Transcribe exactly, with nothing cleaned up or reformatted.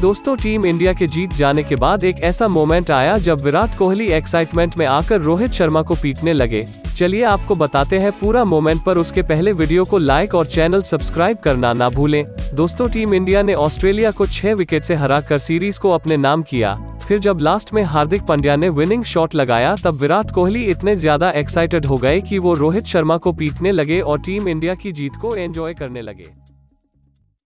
दोस्तों team India के जीत जाने के बाद एक ऐसा मोमेंट आया जब विराट कोहली एक्साइटमेंट में आकर रोहित शर्मा को पीटने लगे। चलिए आपको बताते हैं पूरा मोमेंट, पर उसके पहले वीडियो को लाइक और चैनल सब्सक्राइब करना ना भूलें। दोस्तों टीम इंडिया ने ऑस्ट्रेलिया को छह विकेट से हराकर सीरीज को अपने नाम किया। फिर जब लास्ट में हार्दिक पांड्या ने विनिंग शॉट लगाया तब विराट कोहली इतने ज्यादा एक्साइटेड हो गए कि वो रोहित शर्मा को पीटने लगे और टीम इंडिया की जीत को एंजॉय करने लगे।